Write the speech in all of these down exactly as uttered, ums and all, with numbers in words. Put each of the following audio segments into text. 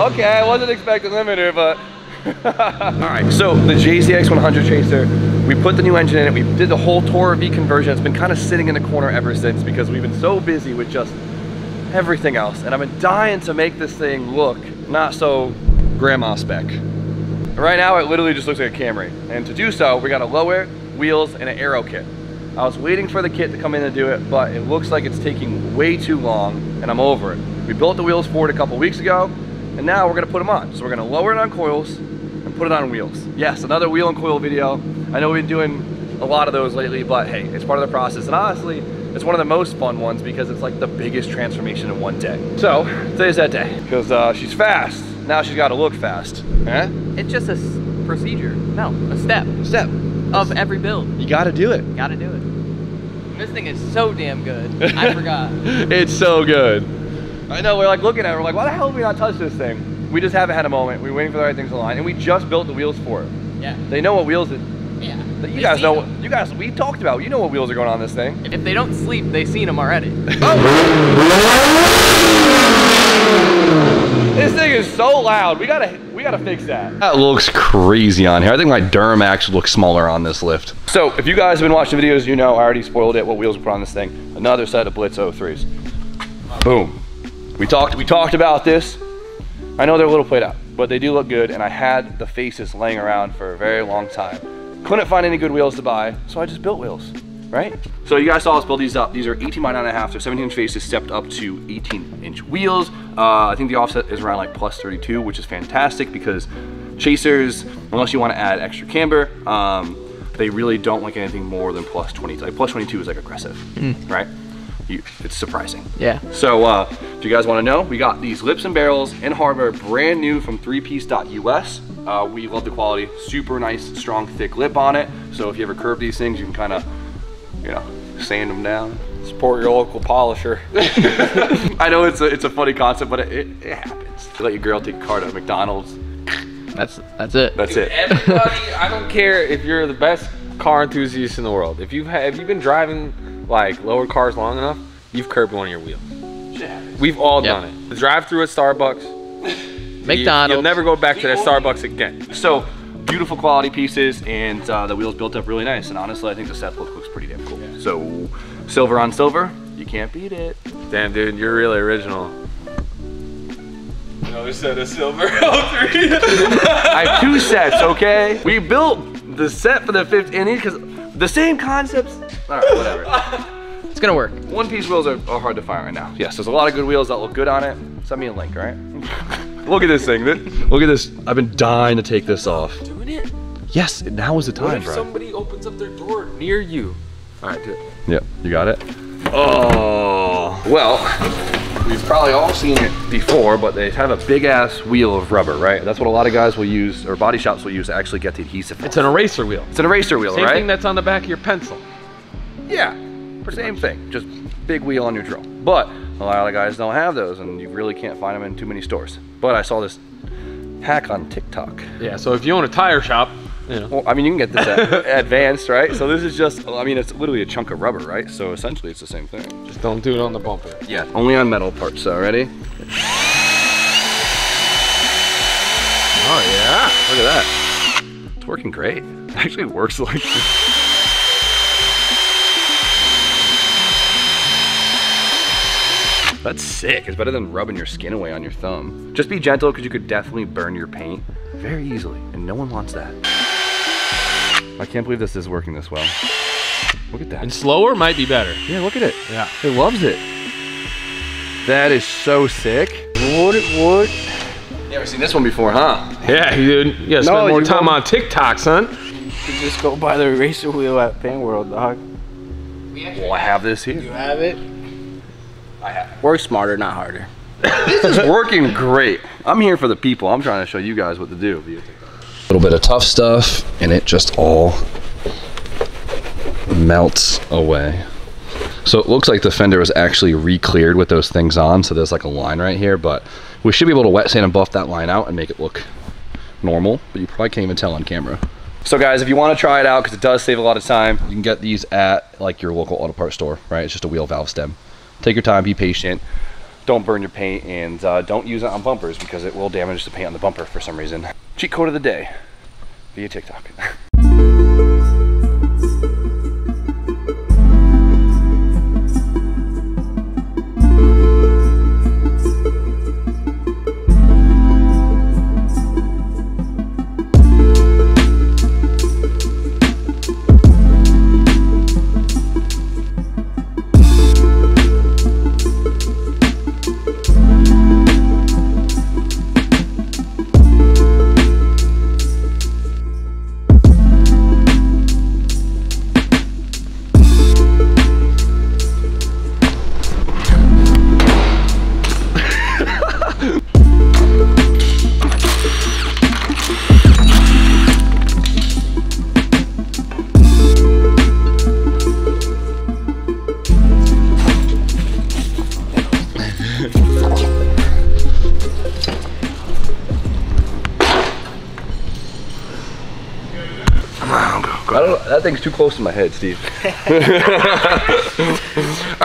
okay, I wasn't expecting limiter, but. All right, so the J Z X one hundred Chaser, we put the new engine in it, we did the whole Tora V conversion. It's been kind of sitting in the corner ever since because we've been so busy with just everything else. And I've been dying to make this thing look not so grandma spec. Right now, it literally just looks like a Camry. And to do so, we got a lower, wheels, and an aero kit. I was waiting for the kit to come in and do it, but it looks like it's taking way too long, and I'm over it. We built the wheels for it a couple weeks ago, and now we're gonna put them on. So we're gonna lower it on coils, and put it on wheels. Yes, another wheel and coil video. I know we've been doing a lot of those lately, but hey, it's part of the process. And honestly, it's one of the most fun ones because it's like the biggest transformation in one day. So today's that day, because uh, she's fast. Now she's gotta look fast. Huh? It's just a procedure, no, a step. A step. Of every build. You gotta do it. You gotta do it. This thing is so damn good, I forgot. It's so good. I know, we're like looking at it, we're like, why the hell have we not touched this thing? We just haven't had a moment. We're waiting for the right things to align, and we just built the wheels for it. Yeah. They know what wheels it. Yeah. You guys know. Them. You guys, we talked about. You know what wheels are going on this thing. If they don't sleep, they've seen them already. Oh. This thing is so loud. We gotta, we gotta fix that. That looks crazy on here. I think my Duramax looks smaller on this lift. So if you guys have been watching videos, you know I already spoiled it. What wheels we put on this thing? Another set of Blitz oh threes. Boom. We talked. We talked about this. I know they're a little played out, but they do look good, and I had the faces laying around for a very long time. Couldn't find any good wheels to buy, so I just built wheels, right? So you guys saw us build these up. These are eighteen by nine and a half, they're seventeen inch faces stepped up to eighteen inch wheels. Uh, I think the offset is around like plus thirty-two, which is fantastic because chasers, unless you want to add extra camber, um, they really don't like anything more than plus twenty. Like plus twenty-two is like aggressive, mm. right? You, it's surprising. Yeah. So uh, if you guys want to know, we got these lips and barrels and hardware brand new from three piece dot U S. Uh, we love the quality, super nice, strong, thick lip on it. So if you ever curve these things, you can kind of, you know, sand them down. Support your local polisher. I know it's a, it's a funny concept, but it, it, it happens. You let your girl take a card at McDonald's. That's, that's it. That's Dude, it. Everybody, I don't care if you're the best car enthusiast in the world. If you've, if you've been driving like lower cars long enough, you've curbed one of your wheels. Yeah. We've all yep. done it. The drive-through at Starbucks, McDonald's. You, you'll never go back to that Starbucks again. So beautiful quality pieces, and uh, the wheels built up really nice. And honestly, I think the set look looks pretty damn cool. Yeah. So silver on silver, you can't beat it. Damn, dude, you're really original. Another set of silver oh three. I have two sets, okay? We built the set for the fifth inch because the same concepts. All right, whatever. It's gonna work. One piece wheels are, are hard to find right now. Yes, there's a lot of good wheels that look good on it. Send me a link, all right? Look at this thing. Look at this. I've been dying to take this off. Doing it? Yes, now is the time, bro. What if bro. somebody opens up their door near you? All right, do it. Yep, you got it? Oh, well, we've probably all seen it before, but they have a big ass wheel of rubber, right? That's what a lot of guys will use, or body shops will use to actually get the adhesive. It's an eraser wheel. It's an eraser wheel, Same right? Same thing that's on the back of your pencil. Yeah, same much. thing, just big wheel on your drill. But a lot of the guys don't have those, and you really can't find them in too many stores. But I saw this hack on TikTok. Yeah, so if you own a tire shop, you know. Well, I mean, you can get this at advanced, right? So this is just, I mean, it's literally a chunk of rubber, right? So essentially it's the same thing. Just don't do it on the bumper. Yeah, only on metal parts, so ready? Oh yeah, look at that. It's working great. It actually works like this. That's sick. It's better than rubbing your skin away on your thumb. Just be gentle because you could definitely burn your paint very easily, and no one wants that. I can't believe this is working this well. Look at that. And slower might be better. Yeah, look at it. Yeah. It loves it. That is so sick. What it would. You never seen this one before, huh? Yeah, dude. You gotta spend no, more time won't. on TikTok, son. You could just go buy the eraser wheel at Fan World, dog. We actually well, I have this here. You have it? I have. Work smarter, not harder. This is working great. I'm here for the people. I'm trying to show you guys what to do. A little bit of tough stuff, and it just all melts away. So it looks like the fender was actually re-cleared with those things on, so there's like a line right here, but we should be able to wet sand and buff that line out and make it look normal, but you probably can't even tell on camera. So guys, if you want to try it out, because it does save a lot of time, you can get these at like your local auto parts store, right? It's just a wheel valve stem. Take your time, be patient. don't burn your paint, and uh, don't use it on bumpers because it will damage the paint on the bumper for some reason. Cheat code of the day via TikTok. That thing's too close to my head, Steve. All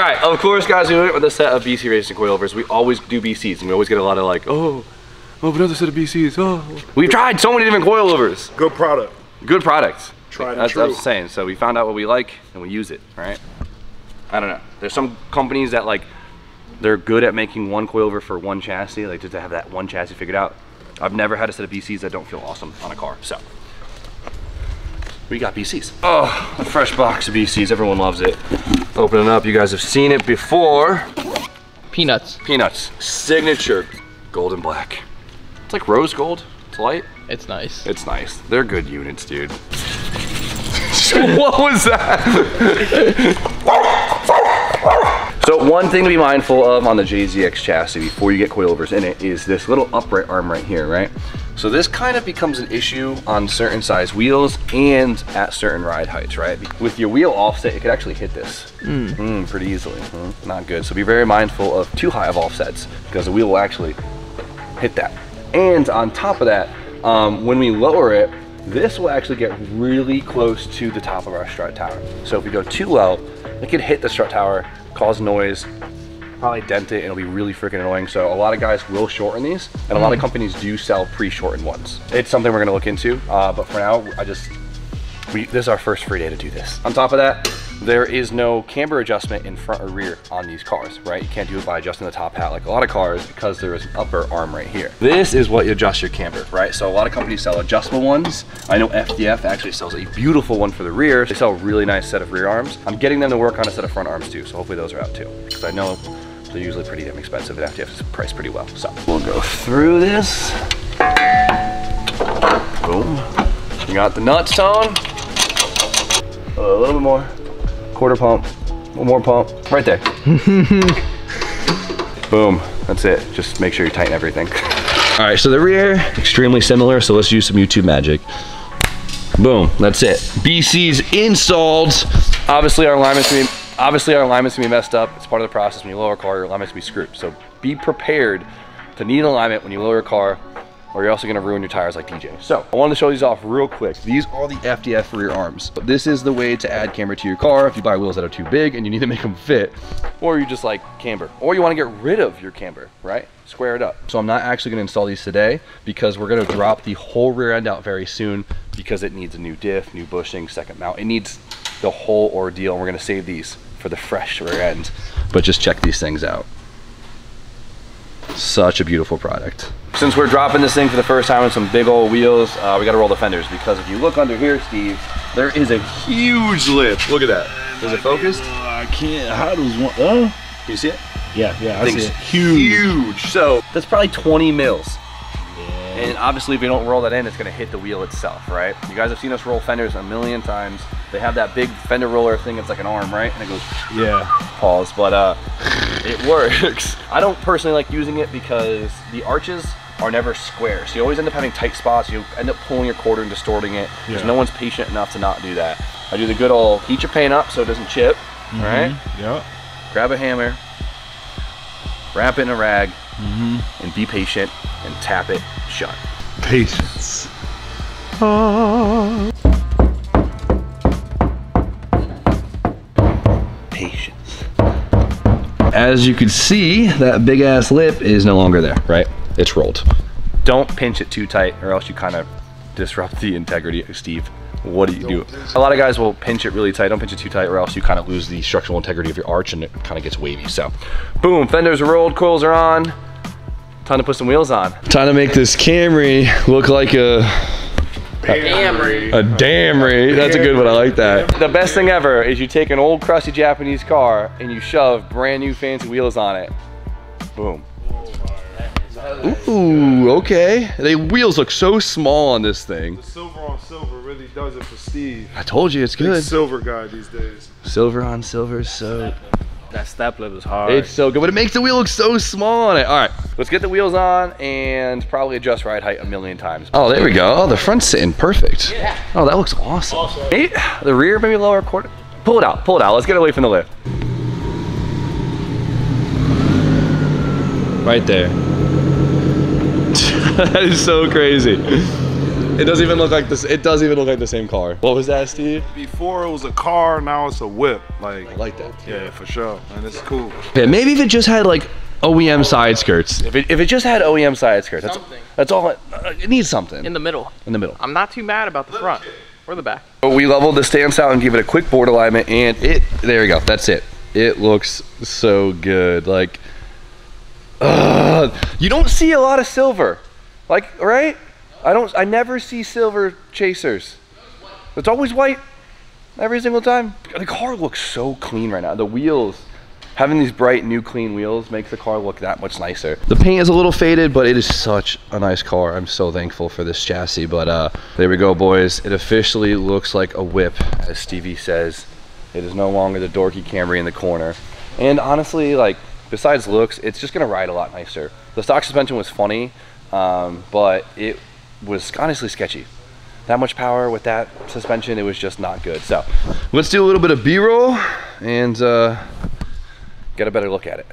right, of course, guys, we went with a set of B C Racing coilovers. We always do B Cs, and we always get a lot of like, oh, oh, another set of B Cs. Oh, we've tried so many different coilovers. Good product. Good products. Tried and true. That's what I'm saying. So we found out what we like, and we use it. All right. I don't know. There's some companies that like they're good at making one coilover for one chassis, like just to have that one chassis figured out. I've never had a set of B Cs that don't feel awesome on a car. So. We got B Cs. Oh, a fresh box of B Cs. Everyone loves it. Open it up. You guys have seen it before. Peanuts. Peanuts. Signature. Gold and black. It's like rose gold. It's light. It's nice. It's nice. They're good units, dude. What was that? So one thing to be mindful of on the J Z X chassis before you get coilovers in it is this little upright arm right here, right? So this kind of becomes an issue on certain size wheels and at certain ride heights, right? With your wheel offset, it could actually hit this mm. Mm, pretty easily. Mm, not good. So be very mindful of too high of offsets because the wheel will actually hit that. And on top of that, um, when we lower it, this will actually get really close to the top of our strut tower. So if we go too low, it could hit the strut tower, cause noise, probably dent it, and it'll be really freaking annoying. So a lot of guys will shorten these, and a lot of companies do sell pre-shortened ones. It's something we're gonna look into, uh, but for now, I just, we, this is our first free day to do this. On top of that, there is no camber adjustment in front or rear on these cars, right? You can't do it by adjusting the top hat like a lot of cars because there is an upper arm right here. This is what you adjust your camber, right? So a lot of companies sell adjustable ones. I know F D F actually sells a beautiful one for the rear. They sell a really nice set of rear arms. I'm getting them to work on a set of front arms too, so hopefully those are out too, because I know they're usually pretty damn expensive, and F D F is priced pretty well. So we'll go through this. Boom. You got the nuts on. A little bit more. Quarter pump. One more pump. Right there. Boom. That's it. Just make sure you tighten everything. All right, so the rear, extremely similar, so let's use some YouTube magic. Boom. That's it. B C's installed. Obviously, our alignment's gonna be Obviously our alignment's gonna be messed up. It's part of the process. When you lower a car, your alignment's gonna be screwed. So be prepared to need an alignment when you lower a car, or you're also gonna ruin your tires like D J. So I wanted to show these off real quick. These are the F D F rear arms. This is the way to add camber to your car if you buy wheels that are too big and you need to make them fit, or you just like camber, or you wanna get rid of your camber, right? Square it up. So I'm not actually gonna install these today because we're gonna drop the whole rear end out very soon because it needs a new diff, new bushing, second mount. It needs the whole ordeal. We're gonna save these for the fresh rear end, but just check these things out. Such a beautiful product. Since we're dropping this thing for the first time on some big old wheels, uh, we gotta roll the fenders because if you look under here, Steve, there is a huge lift. Look at that. Is it focused? I can't, how does one, uh? You see it? Yeah, yeah, I Thing's see it. Huge. Huge, so that's probably twenty mils. Yeah. And obviously if you don't roll that in, it's gonna hit the wheel itself, right? You guys have seen us roll fenders a million times. They have that big fender roller thing. It's like an arm, right? And it goes, yeah, pause, but uh, it works. I don't personally like using it because the arches are never square. So you always end up having tight spots. You end up pulling your quarter and distorting it. Yeah. There's no one's patient enough to not do that. I do the good old heat your paint up so it doesn't chip, mm-hmm. right? Yeah. Grab a hammer, wrap it in a rag, mm-hmm. and be patient and tap it shut. Patience. Oh. Patience. As you can see, that big ass lip is no longer there, right? It's rolled. Don't pinch it too tight or else you kind of disrupt the integrity. Steve, what do you do? A lot of guys will pinch it really tight. Don't pinch it too tight or else you kind of lose the structural integrity of your arch and it kind of gets wavy. So boom, fenders are rolled, coils are on. Time to put some wheels on. Time to make this Camry look like a... Damry. A Damry. That's a good one. I like that. The best thing ever is you take an old crusty Japanese car and you shove brand new fancy wheels on it. Boom. Ooh, okay. The wheels look so small on this thing. The silver on silver really does it for Steve. I told you it's good. Big silver guy these days. Silver on silver, so... That step lip is hard. It's so good, but it makes the wheel look so small on it. All right, let's get the wheels on and probably adjust ride height a million times. Oh, there we go. Oh, the front's sitting perfect. Yeah. Oh, that looks awesome. awesome. Hey, the rear, maybe lower quarter. Pull it out, pull it out. Let's get away from the lift. Right there. That is so crazy. It doesn't even look like this. It doesn't even look like the same car. What was that, Steve? Before it was a car, now it's a whip. Like, I like that. Yeah, for sure. And it's cool. Yeah, maybe if it just had like O E M side skirts. If it, if it just had O E M side skirts, that's, that's all. It, it needs something. In the middle. In the middle. I'm not too mad about the front or the back. We leveled the stance out and gave it a quick board alignment, and it. There we go. That's it. It looks so good. Like, uh, you don't see a lot of silver, like right. I don't. I never see silver chasers. It's always white, every single time. The car looks so clean right now. The wheels, having these bright new clean wheels makes the car look that much nicer. The paint is a little faded, but it is such a nice car. I'm so thankful for this chassis. But uh, there we go, boys. It officially looks like a whip, as Stevie says. It is no longer the dorky Camry in the corner. And honestly, like besides looks, it's just gonna ride a lot nicer. The stock suspension was funny, um, but it. was honestly sketchy. That much power with that suspension, it was just not good. So let's do a little bit of B-roll and uh, get a better look at it.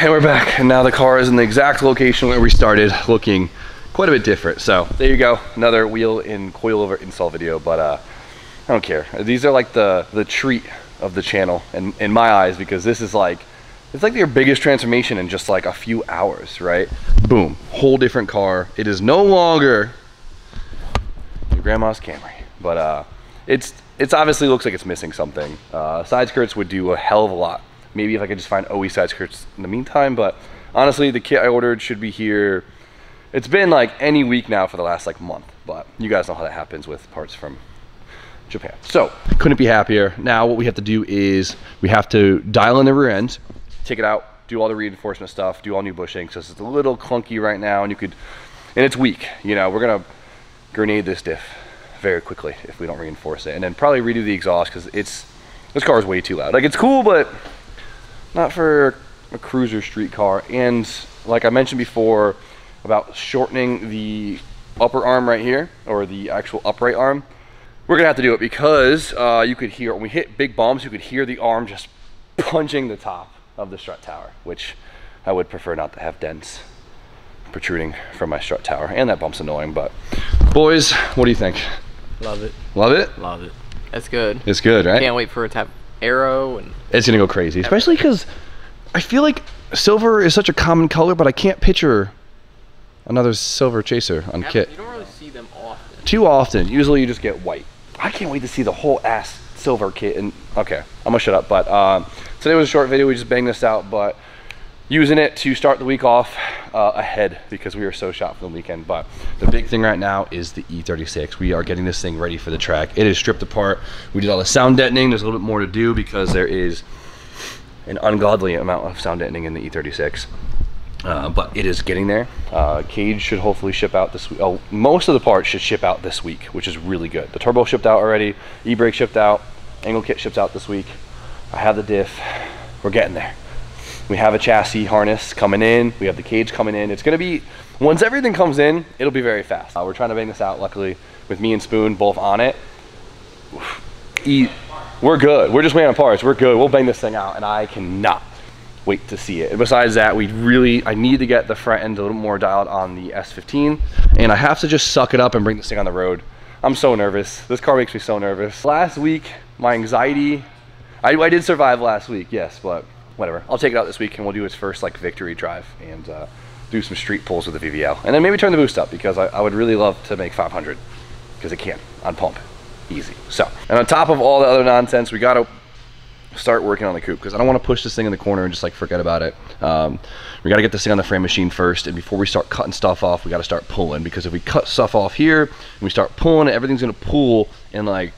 And we're back, and now the car is in the exact location where we started, looking quite a bit different. So there you go, another wheel and coilover install video, but uh, I don't care. These are like the, the treat of the channel in, in my eyes, because this is like, it's like their biggest transformation in just like a few hours, right? Boom, whole different car. It is no longer your grandma's Camry, but uh, it's, it's obviously looks like it's missing something. Uh, side skirts would do a hell of a lot. Maybe if I could just find O E side skirts in the meantime, but honestly, the kit I ordered should be here. It's been like any week now for the last like month, but you guys know how that happens with parts from Japan. So couldn't be happier. Now what we have to do is we have to dial in the rear end, take it out, do all the reinforcement stuff, do all new bushings. So it's a little clunky right now, and you could, and it's weak. You know, we're gonna grenade this diff very quickly if we don't reinforce it, and then probably redo the exhaust because it's this car is way too loud. Like it's cool, but not for a cruiser street car. And like I mentioned before about shortening the upper arm right here, or the actual upright arm, we're gonna have to do it because uh, you could hear, when we hit big bumps, you could hear the arm just punching the top of the strut tower, which I would prefer not to have dents protruding from my strut tower. And that bump's annoying, but boys, what do you think? Love it. Love it? Love it. That's good. It's good, right? Can't wait for it to have aero. And it's gonna go crazy, especially because I feel like silver is such a common color, but I can't picture another silver chaser on yeah, kit. You don't really see them often. Too often. Usually you just get white. I can't wait to see the whole ass silver kit. And okay, I'm gonna shut up. But um, today was a short video. We just banged this out, but using it to start the week off uh, ahead because we were so shot for the weekend. But the big thing right now is the E thirty-six. We are getting this thing ready for the track. It is stripped apart. We did all the sound deadening. There's a little bit more to do because there is an ungodly amount of sound deadening in the E thirty-six. Uh, but it is getting there. Uh, cage should hopefully ship out this week. Oh, most of the parts should ship out this week, which is really good. The turbo shipped out already. E-brake shipped out. Angle kit ships out this week. I have the diff. We're getting there. We have a chassis harness coming in. We have the cage coming in. It's gonna be, once everything comes in, it'll be very fast. Uh, we're trying to bang this out, luckily, with me and Spoon both on it. E we're good. We're just waiting on parts. We're good. We'll bang this thing out, and I cannot wait to see it. And besides that, we really, I need to get the front end a little more dialed on the S fifteen, and I have to just suck it up and bring this thing on the road. I'm so nervous. This car makes me so nervous. Last week, my anxiety, I, I did survive last week, yes, but whatever. I'll take it out this week and we'll do its first like victory drive and uh, do some street pulls with the V V L. And then maybe turn the boost up because I, I would really love to make five hundred because it can on pump, easy. So, and on top of all the other nonsense, we gotta start working on the coupe because I don't wanna push this thing in the corner and just like forget about it. Um, we gotta get this thing on the frame machine first, and before we start cutting stuff off, we gotta start pulling, because if we cut stuff off here and we start pulling it, everything's gonna pull in like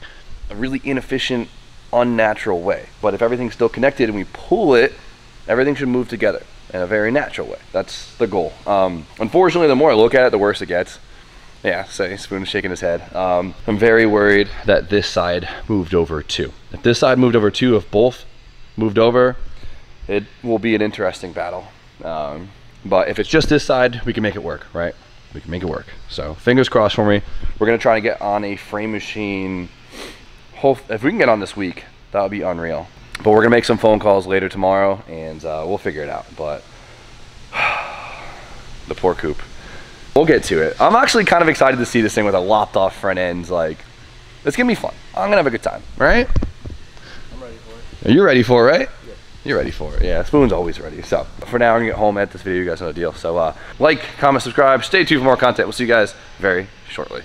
a really inefficient, unnatural way. But if everything's still connected and we pull it, everything should move together in a very natural way. That's the goal. Um, unfortunately, the more I look at it, the worse it gets. Yeah, so Spoon's shaking his head. Um, I'm very worried that this side moved over too. If this side moved over too, if both moved over, it will be an interesting battle. Um, but if it's just this side, we can make it work, right? We can make it work. So fingers crossed for me. We're gonna try to get on a frame machine. If we can get on this week, that would be unreal. But we're gonna make some phone calls later tomorrow, and uh, we'll figure it out. But the poor coupe, we'll get to it. I'm actually kind of excited to see this thing with a lopped off front end. Like, it's gonna be fun. I'm gonna have a good time, right? I'm ready for it. You're ready for it, right? Yeah. You're ready for it. Yeah, Spoon's always ready. So for now, we're gonna get home, edit this video. You guys know the deal. So uh, like, comment, subscribe. Stay tuned for more content. We'll see you guys very shortly.